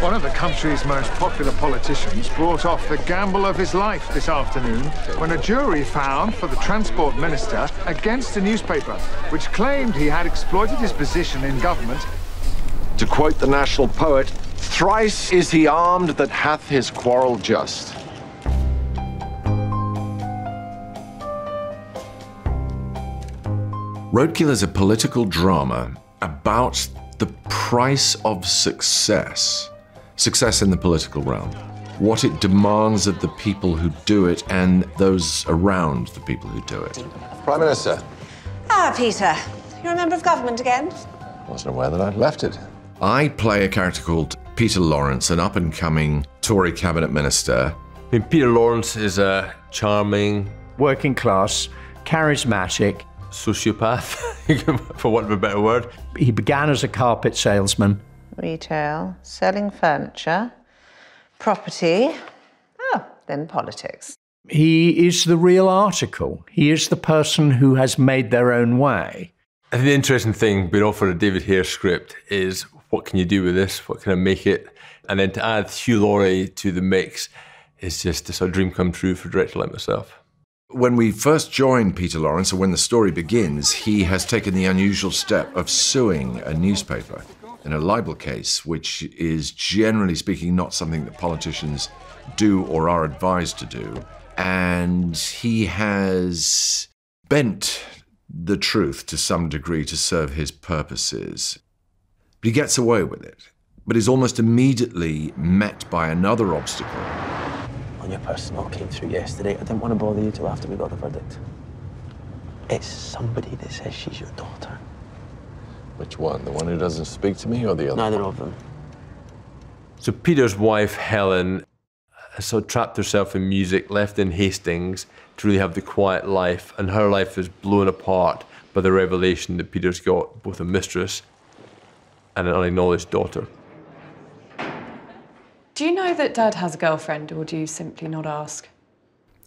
One of the country's most popular politicians brought off the gamble of his life this afternoon when a jury found for the Transport Minister against a newspaper which claimed he had exploited his position in government. To quote the national poet, "Thrice is he armed that hath his quarrel just." Roadkill is a political drama about the price of success. Success in the political realm. What it demands of the people who do it and those around the people who do it. Prime Minister. Ah, Peter. You're a member of government again? I wasn't aware that I'd left it. I play a character called Peter Laurence, an up-and-coming Tory cabinet minister. I mean, Peter Laurence is a charming, working-class, charismatic sociopath, for want of a better word. He began as a carpet salesman. Retail, selling furniture, property, then politics. He is the real article. He is the person who has made their own way. I think the interesting thing being offered a David Hare script is, what can you do with this? What can I make it? And then to add Hugh Laurie to the mix is just a sort of dream come true for a director like myself. When we first joined Peter Laurence, or when the story begins, he has taken the unusual step of suing a newspaper in a libel case, which is, generally speaking, not something that politicians do or are advised to do. And he has bent the truth to some degree to serve his purposes. But he gets away with it, but is almost immediately met by another obstacle. Your personal came through yesterday. I didn't want to bother you till after we got the verdict. It's somebody that says she's your daughter. Which one? The one who doesn't speak to me or the other? Neither of them. So Peter's wife, Helen, has sort of trapped herself in music, left in Hastings to really have the quiet life, and her life is blown apart by the revelation that Peter's got both a mistress and an unacknowledged daughter. Do you know that Dad has a girlfriend, or do you simply not ask?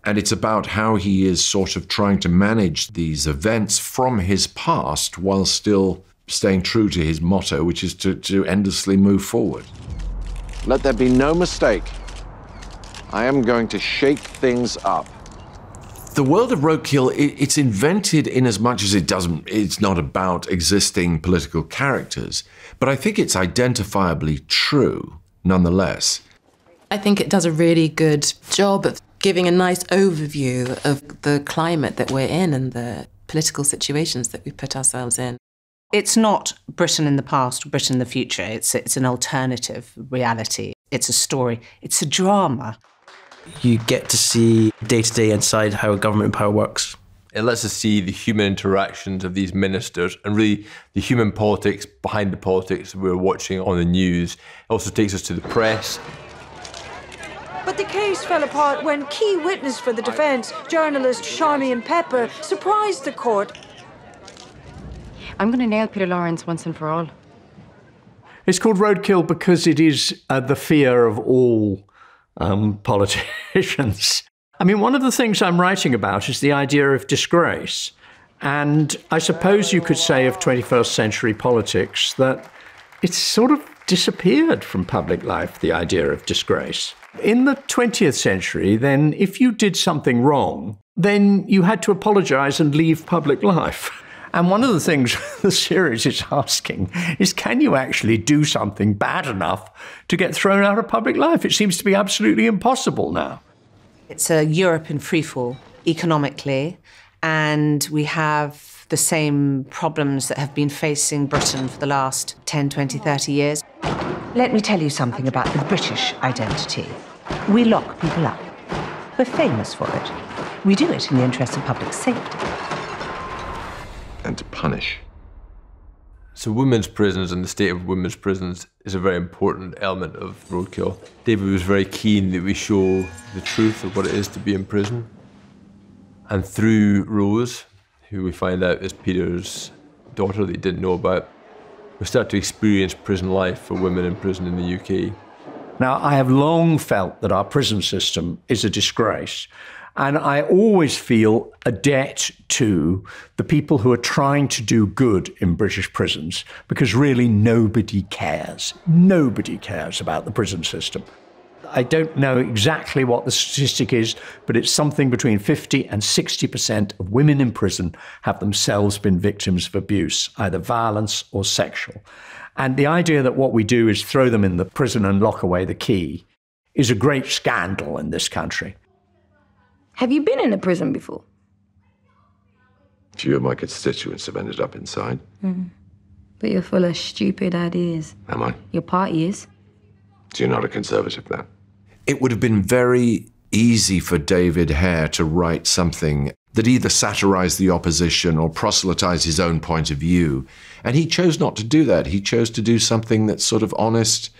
And it's about how he is sort of trying to manage these events from his past while still staying true to his motto, which is to endlessly move forward. Let there be no mistake. I am going to shake things up. The world of Roadkill, it's invented in as much as it's not about existing political characters, but I think it's identifiably true. Nonetheless, I think it does a really good job of giving a nice overview of the climate that we're in and the political situations that we put ourselves in. It's not Britain in the past, Britain in the future. It's an alternative reality. It's a story. It's a drama. You get to see day-to-day inside how government power works. It lets us see the human interactions of these ministers and really the human politics behind the politics we're watching on the news. It also takes us to the press. But the case fell apart when key witness for the defence, journalist Charmian Pepper, surprised the court. I'm going to nail Peter Laurence once and for all. It's called Roadkill because it is the fear of all politicians. I mean, one of the things I'm writing about is the idea of disgrace. And I suppose you could say of 21st century politics that it's sort of disappeared from public life, the idea of disgrace. In the 20th century, then, if you did something wrong, then you had to apologise and leave public life. And one of the things the series is asking is, can you actually do something bad enough to get thrown out of public life? It seems to be absolutely impossible now. It's a Europe in freefall economically, and we have the same problems that have been facing Britain for the last 10, 20, 30 years. Let me tell you something about the British identity. We lock people up. We're famous for it. We do it in the interest of public safety. And to punish. So women's prisons and the state of women's prisons is a very important element of Roadkill. David was very keen that we show the truth of what it is to be in prison. And through Rose, who we find out is Peter's daughter that he didn't know about, we start to experience prison life for women in prison in the UK. Now, I have long felt that our prison system is a disgrace. And I always feel a debt to the people who are trying to do good in British prisons, because really nobody cares. Nobody cares about the prison system. I don't know exactly what the statistic is, but it's something between 50 and 60% of women in prison have themselves been victims of abuse, either violence or sexual. And the idea that what we do is throw them in the prison and lock away the key is a great scandal in this country. Have you been in a prison before? A few of my constituents have ended up inside. Mm. But you're full of stupid ideas. Am I? Your party is. So you're not a conservative now? It would have been very easy for David Hare to write something that either satirized the opposition or proselytized his own point of view. And he chose not to do that. He chose to do something that's sort of honest.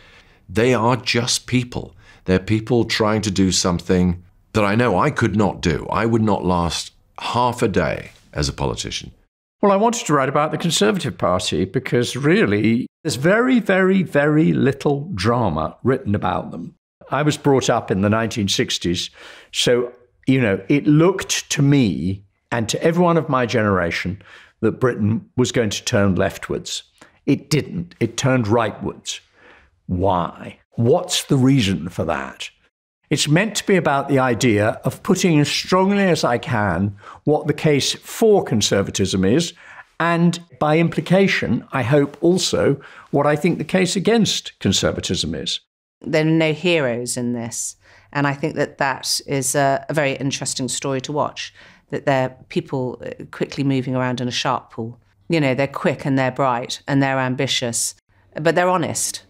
They are just people. They're people trying to do something that I know I could not do. I would not last half a day as a politician. Well, I wanted to write about the Conservative Party because really there's very, very, very little drama written about them. I was brought up in the 1960s, so, you know, it looked to me and to everyone of my generation that Britain was going to turn leftwards. It didn't. It turned rightwards. Why? What's the reason for that? It's meant to be about the idea of putting as strongly as I can what the case for conservatism is, and by implication, I hope also what I think the case against conservatism is. There are no heroes in this, and I think that that is a very interesting story to watch, that they're people quickly moving around in a shark pool. You know, they're quick and they're bright and they're ambitious, but they're honest.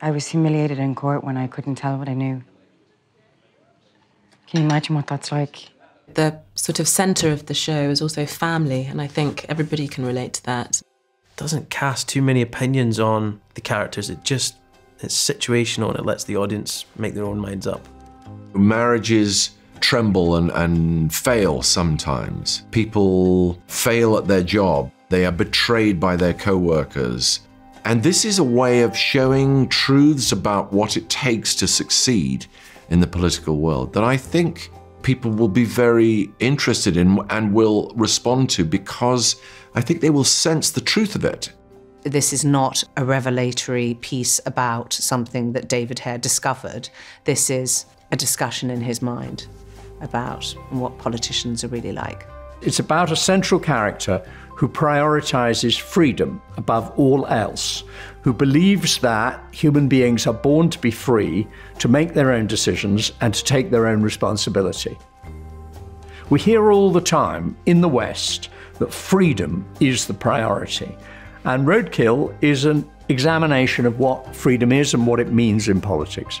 I was humiliated in court when I couldn't tell what I knew. Can you imagine what that's like? The sort of centre of the show is also family, and I think everybody can relate to that. It doesn't cast too many opinions on the characters. It's situational, and it lets the audience make their own minds up. Marriages tremble and fail sometimes. People fail at their job. They are betrayed by their co-workers. And this is a way of showing truths about what it takes to succeed in the political world that I think people will be very interested in and will respond to, because I think they will sense the truth of it. This is not a revelatory piece about something that David Hare discovered. This is a discussion in his mind about what politicians are really like. It's about a central character who prioritizes freedom above all else, who believes that human beings are born to be free, to make their own decisions and to take their own responsibility. We hear all the time in the West that freedom is the priority, and Roadkill is an examination of what freedom is and what it means in politics.